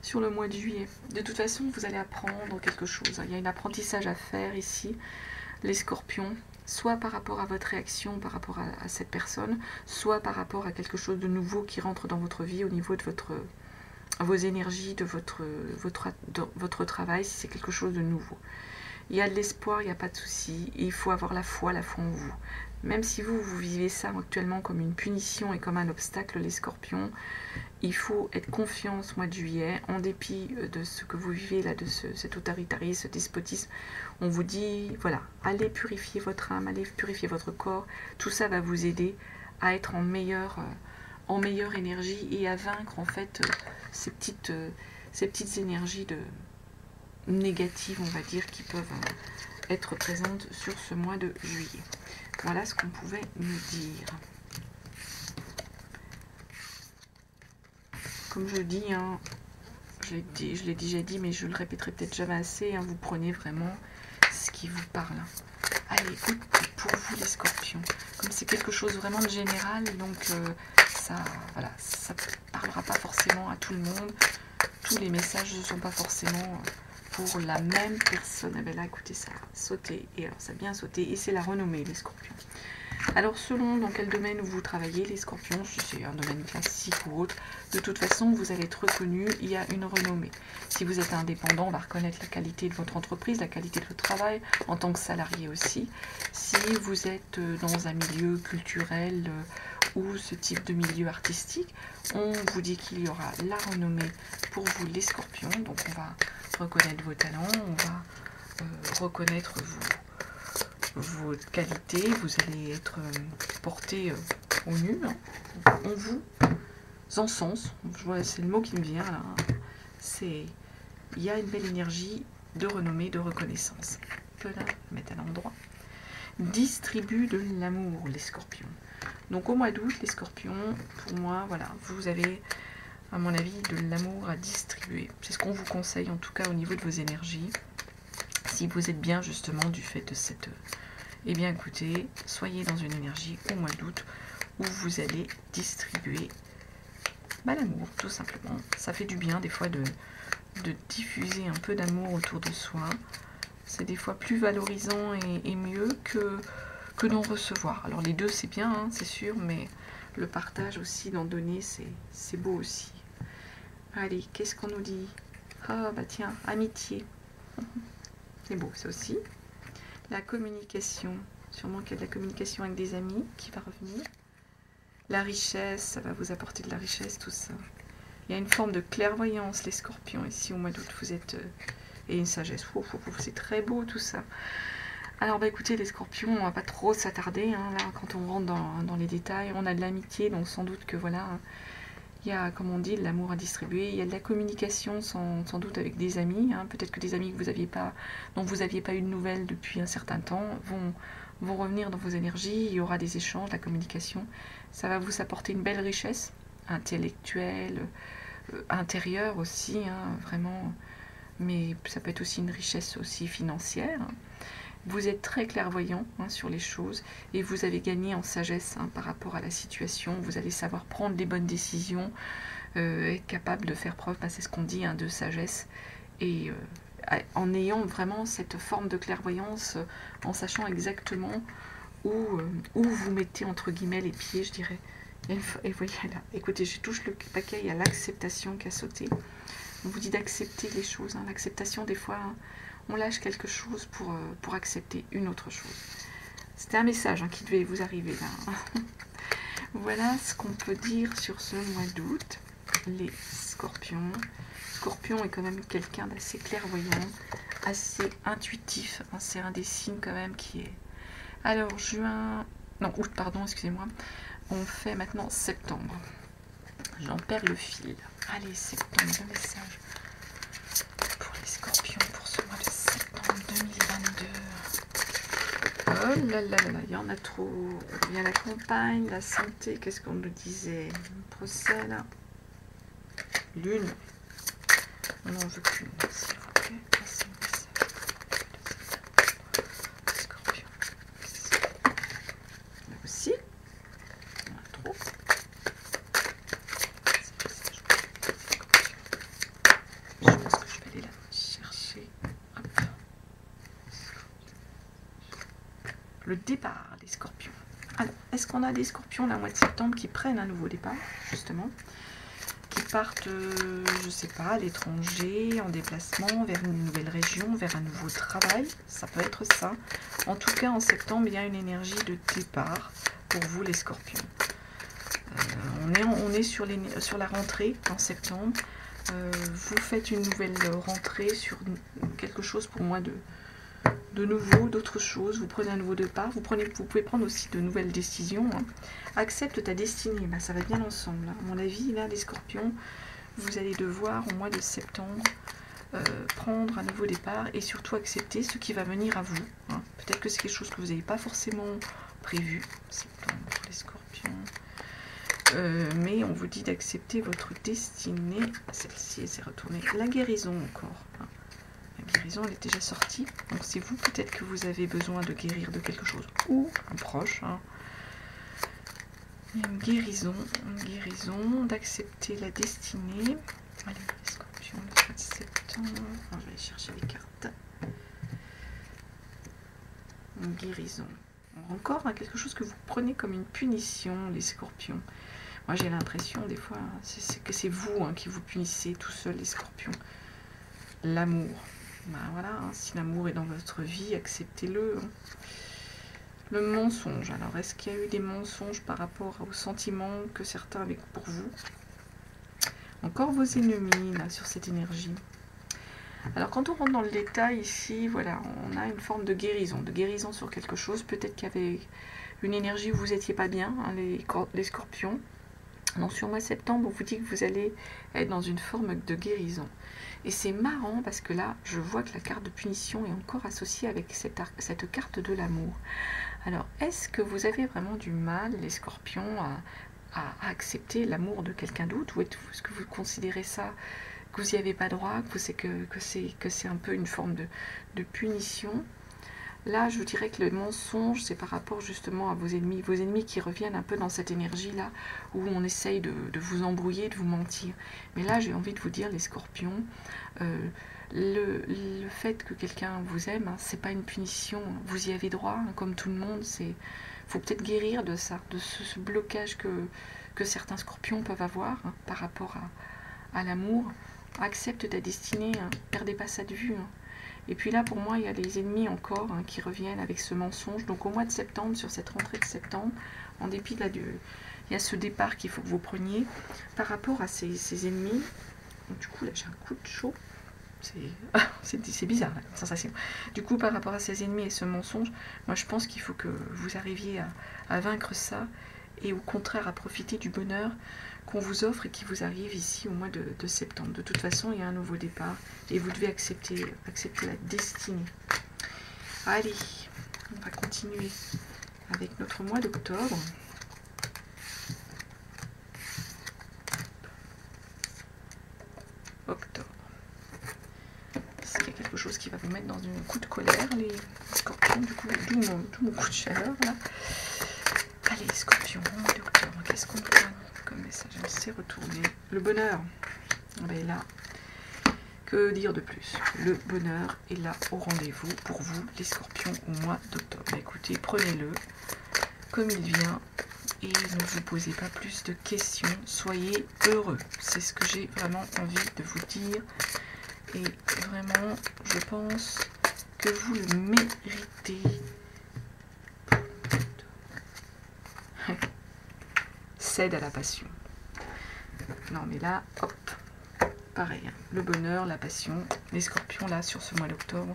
Sur le mois de juillet. De toute façon, vous allez apprendre quelque chose. Hein. Il y a un apprentissage à faire ici, les scorpions. Soit par rapport à votre réaction, par rapport à, à cette personne, soit par rapport à quelque chose de nouveau qui rentre dans votre vie au niveau de votre, vos énergies, de votre, votre, de votre travail, si c'est quelque chose de nouveau. Il y a de l'espoir, il n'y a pas de souci. Il faut avoir la foi, la foi en vous. Même si vous, vous vivez ça actuellement comme une punition et comme un obstacle, les scorpions, il faut être confiant ce mois de juillet, en dépit de ce que vous vivez là, de ce, cet autoritarisme, ce despotisme. On vous dit, voilà, allez purifier votre âme, allez purifier votre corps. Tout ça va vous aider à être en meilleure, en meilleure énergie et à vaincre en fait ces petites, ces petites énergies de... négatives, on va dire, qui peuvent être présentes sur ce mois de juillet. Voilà ce qu'on pouvait nous dire. Comme je dis, hein, je l'ai déjà dit, mais je le répéterai peut-être jamais assez, hein, vous prenez vraiment ce qui vous parle. Allez, écoute, pour vous les scorpions, comme c'est quelque chose vraiment de général, donc euh, ça voilà, ça parlera pas forcément à tout le monde. Tous les messages ne sont pas forcément... Euh, pour la même personne. Ah ben là, écoutez, ça a sauté. Et alors, ça a bien sauté. Et c'est la renommée, les scorpions. Alors, selon dans quel domaine vous travaillez, les scorpions, si c'est un domaine classique ou autre, de toute façon, vous allez être reconnu. Il y a une renommée. Si vous êtes indépendant, on va reconnaître la qualité de votre entreprise, la qualité de votre travail, en tant que salarié aussi. Si vous êtes dans un milieu culturel ou ce type de milieu artistique, on vous dit qu'il y aura la renommée pour vous, les scorpions. Donc, on va... reconnaître vos talents, on va euh, reconnaître vos, vos qualités, vous allez être euh, porté euh, au nu, hein. On vous encense, c'est le mot qui me vient là, hein. C'est, il y a une belle énergie de renommée, de reconnaissance. Que là, mettre à l'endroit. Distribue de l'amour, les scorpions. Donc au mois d'août, les scorpions, pour moi, voilà, vous avez... à mon avis, de l'amour à distribuer. C'est ce qu'on vous conseille, en tout cas, au niveau de vos énergies. Si vous êtes bien, justement, du fait de cette... Eh bien, écoutez, soyez dans une énergie au mois d'août où vous allez distribuer bah, l'amour, tout simplement. Ça fait du bien, des fois, de, de diffuser un peu d'amour autour de soi. C'est des fois plus valorisant et, et mieux que, que d'en recevoir. Alors, les deux, c'est bien, hein, c'est sûr, mais le partage aussi, d'en donner, c'est beau aussi. Allez, qu'est-ce qu'on nous dit? Ah bah tiens, amitié. C'est beau ça aussi. La communication. Sûrement qu'il y a de la communication avec des amis qui va revenir. La richesse, ça va vous apporter de la richesse, tout ça. Il y a une forme de clairvoyance, les scorpions. Ici, au mois d'août, vous êtes... Et une sagesse. C'est très beau tout ça. Alors bah écoutez les scorpions, on va pas trop s'attarder. Hein, là, quand on rentre dans, dans les détails, on a de l'amitié, donc sans doute que voilà... Il y a, comme on dit, de l'amour à distribuer. Il y a de la communication, sans, sans doute, avec des amis. Hein. Peut-être que des amis que vous aviez pas, dont vous n'aviez pas eu de nouvelles depuis un certain temps vont, vont revenir dans vos énergies. Il y aura des échanges, la communication. Ça va vous apporter une belle richesse intellectuelle, euh, intérieure aussi, hein, vraiment. Mais ça peut être aussi une richesse aussi financière. Vous êtes très clairvoyant hein, sur les choses et vous avez gagné en sagesse hein, par rapport à la situation. Vous allez savoir prendre les bonnes décisions, euh, être capable de faire preuve, ben c'est ce qu'on dit, hein, de sagesse. Et euh, en ayant vraiment cette forme de clairvoyance, euh, en sachant exactement où, euh, où vous mettez entre guillemets les pieds, je dirais. Et, et voyez là, écoutez, je touche le paquet, il y a l'acceptation qui a sauté. On vous dit d'accepter les choses, hein, l'acceptation des fois... Hein, on lâche quelque chose pour, pour accepter une autre chose. C'était un message hein, qui devait vous arriver là. Voilà ce qu'on peut dire sur ce mois d'août. Les scorpions. Scorpion est quand même quelqu'un d'assez clairvoyant, assez intuitif. Hein, c'est un des signes quand même qui est... Alors, juin... Non, août, pardon, excusez-moi. on fait maintenant septembre. J'en perds le fil. Allez, septembre, le message pour les scorpions pour ce mois de septembre deux mille vingt-deux. Oh là là là, il y en a trop. Il y a la campagne, la santé, qu'est-ce qu'on nous disait? Un procès là. Lune. On n'en veut qu'une, s'il vous plaît. Le départ des scorpions. Alors, est-ce qu'on a des scorpions la mois de septembre qui prennent un nouveau départ, justement, qui partent, euh, je sais pas, à l'étranger, en déplacement, vers une nouvelle région, vers un nouveau travail? Ça peut être ça. En tout cas, en septembre, il y a une énergie de départ pour vous, les scorpions. Euh, on est, on est sur, les, sur la rentrée en septembre. Euh, vous faites une nouvelle rentrée sur quelque chose pour moi de... de nouveau, d'autres choses, vous prenez un nouveau départ, vous, prenez, vous pouvez prendre aussi de nouvelles décisions. Hein. Accepte ta destinée, ben, ça va bien ensemble. Hein. À mon avis, là, les scorpions, vous allez devoir, au mois de septembre, euh, prendre un nouveau départ et surtout accepter ce qui va venir à vous. Hein. Peut-être que c'est quelque chose que vous n'avez pas forcément prévu, septembre pour les scorpions. Euh, mais on vous dit d'accepter votre destinée. Celle-ci, elle s'est retournée. La guérison encore. Hein. La guérison, elle est déjà sortie, donc c'est vous peut-être que vous avez besoin de guérir de quelque chose ou un proche. Hein. Il y a une guérison, une guérison d'accepter la destinée. Allez, les scorpions, le vingt-sept septembre. Enfin, je vais aller chercher les cartes. Une guérison. Encore hein, quelque chose que vous prenez comme une punition, les scorpions. Moi, j'ai l'impression, des fois, hein, c'est que c'est vous hein, qui vous punissez tout seul, les scorpions. L'amour. Ben voilà, hein, si l'amour est dans votre vie, acceptez-le. Hein. Le mensonge. Alors, est-ce qu'il y a eu des mensonges par rapport aux sentiments que certains avaient pour vous? Encore vos ennemis, là, sur cette énergie. Alors, quand on rentre dans le détail, ici, voilà, on a une forme de guérison. De guérison sur quelque chose. Peut-être qu'il y avait une énergie où vous n'étiez pas bien, hein, les, les scorpions. Non, sur le mois de septembre, on vous dit que vous allez être dans une forme de guérison. Et c'est marrant parce que là, je vois que la carte de punition est encore associée avec cette, cette carte de l'amour. Alors, est-ce que vous avez vraiment du mal, les scorpions, à, à, à accepter l'amour de quelqu'un d'autre? Ou est-ce que vous considérez ça, que vous n'y avez pas droit, que c'est que, que un peu une forme de, de punition? Là, je vous dirais que le mensonge, c'est par rapport justement à vos ennemis. Vos ennemis qui reviennent un peu dans cette énergie-là, où on essaye de, de vous embrouiller, de vous mentir. Mais là, j'ai envie de vous dire, les scorpions, euh, le, le fait que quelqu'un vous aime, hein, c'est pas une punition. Vous y avez droit, hein, comme tout le monde. Il faut peut-être guérir de ça, de ce, ce blocage que, que certains scorpions peuvent avoir hein, par rapport à, à l'amour. Accepte ta destinée, hein, perdez pas ça de vue. Hein. Et puis là, pour moi, il y a les ennemis encore hein, qui reviennent avec ce mensonge. Donc au mois de septembre, sur cette rentrée de septembre, en dépit de la dieu, il y a ce départ qu'il faut que vous preniez par rapport à ces, ces ennemis. Donc, du coup, là, j'ai un coup de chaud. C'est bizarre, la sensation. Du coup, par rapport à ces ennemis et ce mensonge, moi, je pense qu'il faut que vous arriviez à, à vaincre ça et au contraire à profiter du bonheur qu'on vous offre et qui vous arrive ici au mois de, de septembre. De toute façon, il y a un nouveau départ et vous devez accepter, accepter la destinée. Allez, on va continuer avec notre mois d'octobre. Octobre. Est-ce qu'il y a quelque chose qui va vous mettre dans un coup de colère, les scorpions, du coup, d'où mon, d'où mon coup de chaleur, là. Allez, scorpions, au mois d'octobre, qu'est-ce qu'on peut avoir ? Message, elle s'est retournée. Le bonheur, ben là, que dire de plus? Le bonheur est là au rendez-vous pour vous, les scorpions, au mois d'octobre. Ben écoutez, prenez-le comme il vient et ne vous posez pas plus de questions. Soyez heureux. C'est ce que j'ai vraiment envie de vous dire. Et vraiment, je pense que vous le méritez. Cède à la passion. Non mais là, hop, pareil, hein. Le bonheur, la passion, les scorpions là sur ce mois d'octobre,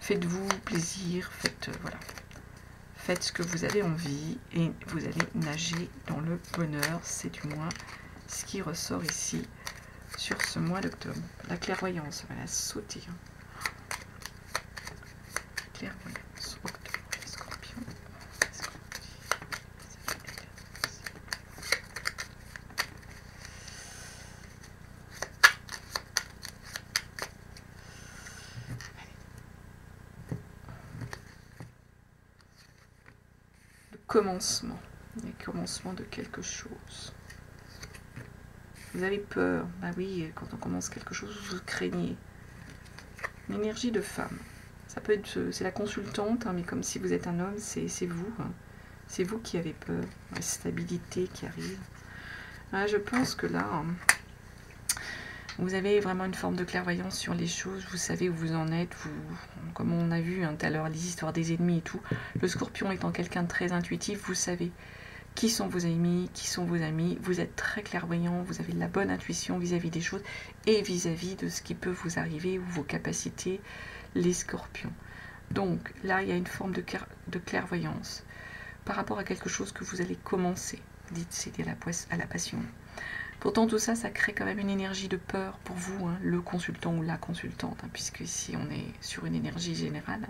faites-vous plaisir, faites, euh, voilà, faites ce que vous avez envie et vous allez nager dans le bonheur. C'est du moins ce qui ressort ici sur ce mois d'octobre. La clairvoyance, on va la sauter. Clairvoyance, octobre, scorpion. Le commencement, le commencement de quelque chose. Vous avez peur, bah oui, quand on commence quelque chose, vous, vous craignez. L'énergie de femme, ça peut être, c'est la consultante, hein, mais comme si vous êtes un homme, c'est vous, hein. C'est vous qui avez peur, la stabilité qui arrive. Ah, je pense que là, hein, vous avez vraiment une forme de clairvoyance sur les choses, vous savez où vous en êtes, vous, comme on a vu hein, tout à l'heure, les histoires des ennemis et tout, le scorpion étant quelqu'un de très intuitif, vous savez. Qui sont vos ennemis, qui sont vos amis, vous êtes très clairvoyant, vous avez de la bonne intuition vis-à-vis des choses et vis-à-vis de ce qui peut vous arriver ou vos capacités, les scorpions. Donc là, il y a une forme de, de clairvoyance par rapport à quelque chose que vous allez commencer, dites céder à, à la passion. Pourtant, tout ça, ça crée quand même une énergie de peur pour vous, hein, le consultant ou la consultante, hein, puisque ici, on est sur une énergie générale.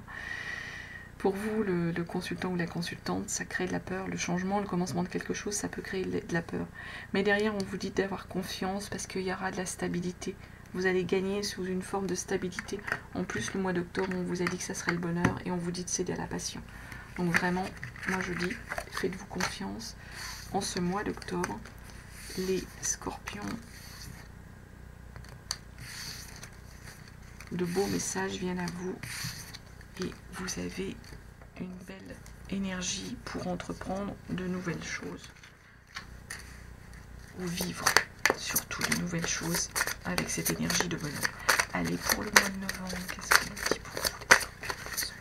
Pour vous, le, le consultant ou la consultante, ça crée de la peur. Le changement, le commencement de quelque chose, ça peut créer de la peur. Mais derrière, on vous dit d'avoir confiance parce qu'il y aura de la stabilité. Vous allez gagner sous une forme de stabilité. En plus, le mois d'octobre, on vous a dit que ça serait le bonheur et on vous dit de céder à la passion. Donc vraiment, moi je dis, faites-vous confiance. En ce mois d'octobre, les scorpions, de beaux messages viennent à vous. Et vous avez une belle énergie pour entreprendre de nouvelles choses ou vivre surtout de nouvelles choses avec cette énergie de bonheur. Allez, pour le mois de novembre, qu'est-ce qu'on a dit pour vous les scorpions?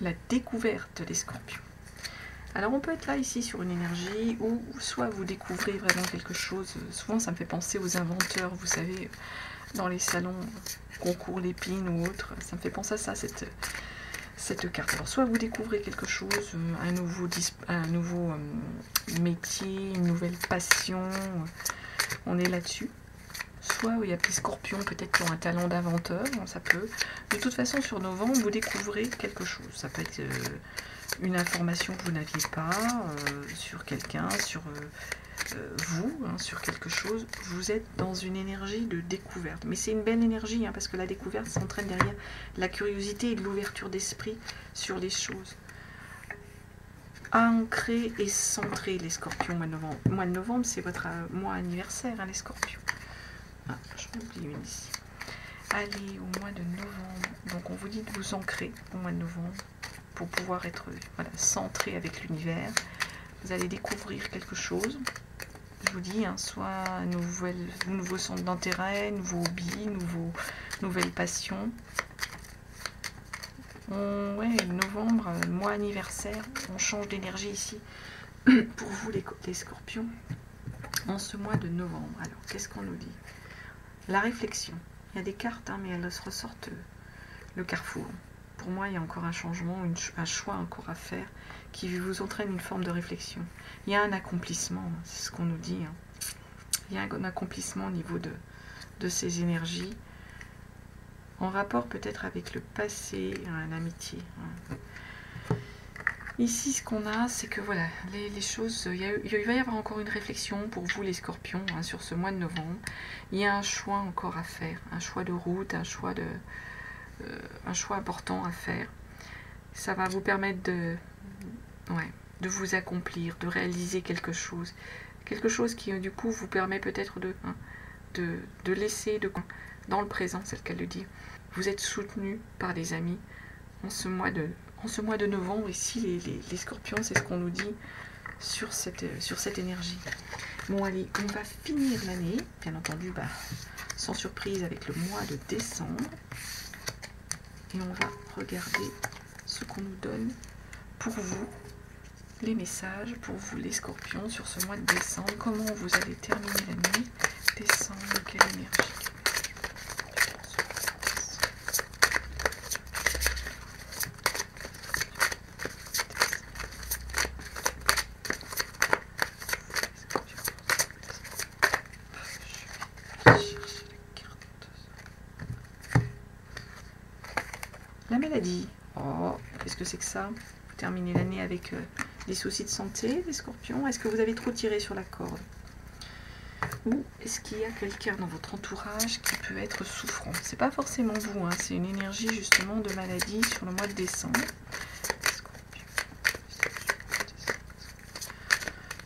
La découverte des scorpions. Alors on peut être là ici sur une énergie où soit vous découvrez vraiment quelque chose, souvent ça me fait penser aux inventeurs, vous savez, dans les salons, concours l'épine ou autre, ça me fait penser à ça, cette, cette carte. Alors soit vous découvrez quelque chose, un nouveau, un nouveau métier, une nouvelle passion, on est là-dessus. Soit il y a des scorpions peut-être qui ont un talent d'inventeur, ça peut. De toute façon, sur novembre, vous découvrez quelque chose. Ça peut être euh, une information que vous n'aviez pas euh, sur quelqu'un, sur euh, euh, vous, hein, sur quelque chose. Vous êtes dans une énergie de découverte. Mais c'est une belle énergie, hein, parce que la découverte s'entraîne derrière la curiosité et de l'ouverture d'esprit sur les choses. Ancrer et centrer les scorpions au mois de novembre. Au mois de novembre, c'est votre euh, mois anniversaire, hein, les scorpions. Ah, j'en oublie une ici. Allez, au mois de novembre. Donc, on vous dit de vous ancrer au mois de novembre pour pouvoir être voilà, centré avec l'univers. Vous allez découvrir quelque chose. Je vous dis, hein, soit un nouveau centre d'intérêt, nouveau hobby, nouveau, nouvelle passion. On, ouais, novembre, mois anniversaire, on change d'énergie ici. Pour vous, les, les scorpions, en ce mois de novembre. Alors, qu'est-ce qu'on nous dit ? La réflexion. Il y a des cartes, hein, mais elles se ressortent euh, le carrefour. Pour moi, il y a encore un changement, une, un choix encore à faire qui vous entraîne une forme de réflexion. Il y a un accomplissement, hein, c'est ce qu'on nous dit. Hein. Il y a un accomplissement au niveau de, de ces énergies, en rapport peut-être avec le passé, hein, l'amitié. Hein. Ici, ce qu'on a, c'est que voilà, les, les choses, il, y a, il va y avoir encore une réflexion pour vous les scorpions hein, sur ce mois de novembre. Il y a un choix encore à faire, un choix de route, un choix, de, euh, un choix important à faire. Ça va vous permettre de, ouais, de vous accomplir, de réaliser quelque chose. Quelque chose qui du coup vous permet peut-être de, hein, de, de laisser de, dans le présent, c'est le cas de le dire. Vous êtes soutenu par des amis en ce mois de En ce mois de novembre, ici, les, les, les scorpions, c'est ce qu'on nous dit sur cette, sur cette énergie. Bon, allez, on va finir l'année, bien entendu, bah, sans surprise, avec le mois de décembre. Et on va regarder ce qu'on nous donne pour vous les messages, pour vous les scorpions, sur ce mois de décembre. Comment vous allez terminer l'année décembre, quelle énergie? La maladie. Oh, qu'est-ce que c'est que ça? Vous terminez l'année avec euh, des soucis de santé, les scorpions. Est-ce que vous avez trop tiré sur la corde? Ou est-ce qu'il y a quelqu'un dans votre entourage qui peut être souffrant? C'est pas forcément vous, hein, c'est une énergie justement de maladie sur le mois de décembre.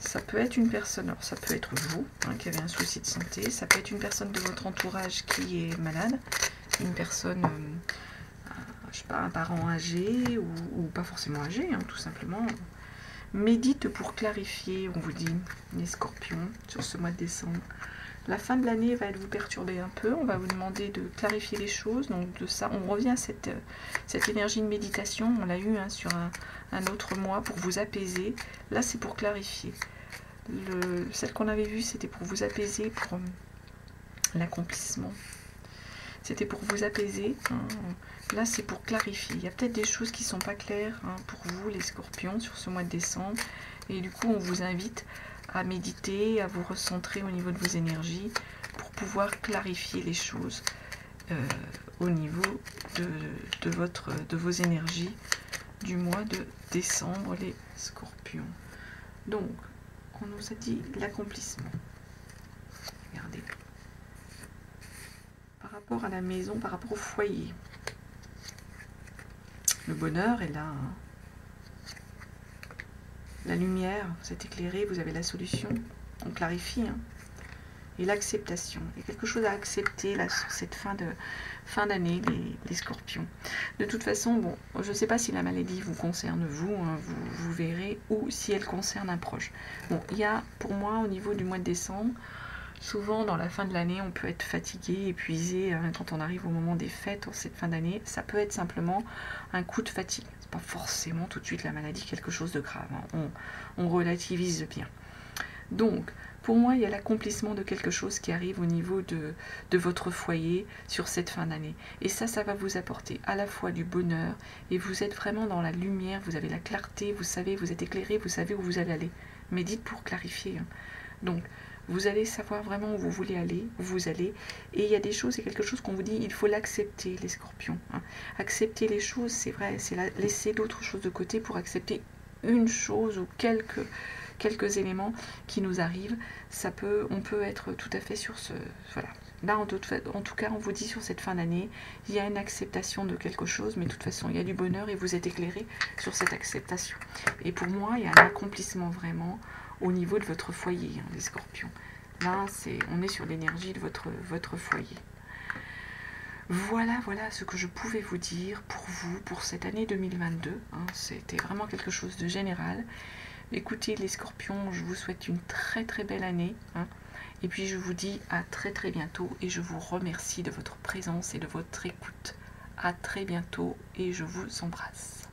Ça peut être une personne, alors ça peut être vous, hein, qui avez un souci de santé, ça peut être une personne de votre entourage qui est malade, une personne... Euh, je sais pas, un parent âgé ou, ou pas forcément âgé, hein, tout simplement. Médite pour clarifier, on vous dit, les scorpions, sur ce mois de décembre. La fin de l'année va vous perturber un peu, on va vous demander de clarifier les choses, donc de ça, on revient à cette, cette énergie de méditation, on l'a eu hein, sur un, un autre mois, pour vous apaiser. Là, c'est pour clarifier. Le, celle qu'on avait vue, c'était pour vous apaiser, pour um, l'accomplissement. C'était pour vous apaiser. Là, c'est pour clarifier. Il y a peut-être des choses qui ne sont pas claires hein, pour vous, les scorpions, sur ce mois de décembre. Et du coup, on vous invite à méditer, à vous recentrer au niveau de vos énergies pour pouvoir clarifier les choses euh, au niveau de, de, votre, de vos énergies du mois de décembre, les scorpions. Donc, on nous a dit l'accomplissement. Regardez. Par rapport à la maison, par rapport au foyer. Le bonheur est là. Hein. La lumière, vous êtes éclairé, vous avez la solution. On clarifie. Hein. Et l'acceptation. Il y a quelque chose à accepter là sur cette fin de fin d'année, les, les scorpions. De toute façon, bon, je ne sais pas si la maladie vous concerne vous, hein, vous, vous verrez, ou si elle concerne un proche. Bon, il y a pour moi au niveau du mois de décembre. Souvent, dans la fin de l'année, on peut être fatigué, épuisé. Hein, quand on arrive au moment des fêtes, en cette fin d'année, ça peut être simplement un coup de fatigue. C'est pas forcément tout de suite la maladie, quelque chose de grave. Hein. On, on relativise bien. Donc, pour moi, il y a l'accomplissement de quelque chose qui arrive au niveau de, de votre foyer sur cette fin d'année. Et ça, ça va vous apporter à la fois du bonheur et vous êtes vraiment dans la lumière, vous avez la clarté, vous savez, vous êtes éclairé, vous savez où vous allez aller. Médite pour clarifier. Hein. Donc, vous allez savoir vraiment où vous voulez aller, où vous allez. Et il y a des choses, c'est quelque chose qu'on vous dit, il faut l'accepter, les scorpions. Hein. Accepter les choses, c'est vrai, c'est laisser d'autres choses de côté pour accepter une chose ou quelques, quelques éléments qui nous arrivent. Ça peut, on peut être tout à fait sur ce... Voilà. Là, en tout, en tout cas, on vous dit sur cette fin d'année, il y a une acceptation de quelque chose, mais de toute façon, il y a du bonheur et vous êtes éclairé sur cette acceptation. Et pour moi, il y a un accomplissement vraiment... au niveau de votre foyer, hein, les scorpions. Là, c'est, on est sur l'énergie de votre, votre foyer. Voilà, voilà ce que je pouvais vous dire pour vous, pour cette année deux mille vingt-deux. Hein, c'était vraiment quelque chose de général. Écoutez, les scorpions, je vous souhaite une très très belle année. Hein, et puis, je vous dis à très très bientôt. Et je vous remercie de votre présence et de votre écoute. À très bientôt et je vous embrasse.